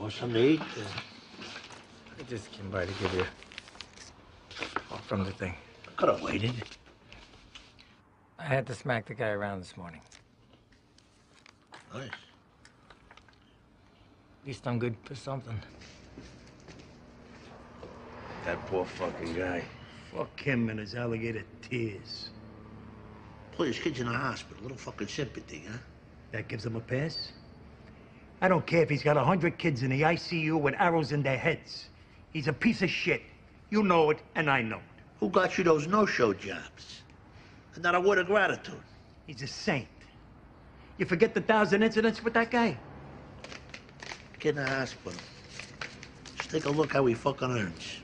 want something to eat? I just came by to give you all from the thing. I could have waited. I had to smack the guy around this morning. Nice. At least I'm good for something. That poor fucking guy. Fuck him and his alligator tears. Boy, this kid's in the hospital. A little fucking sympathy, huh? That gives him a pass? I don't care if he's got 100 kids in the ICU with arrows in their heads. He's a piece of shit. You know it, and I know it. Who got you those no-show jobs? And not a word of gratitude. He's a saint. You forget the 1,000 incidents with that guy? Kid in the hospital. Let's take a look how he fucking earns.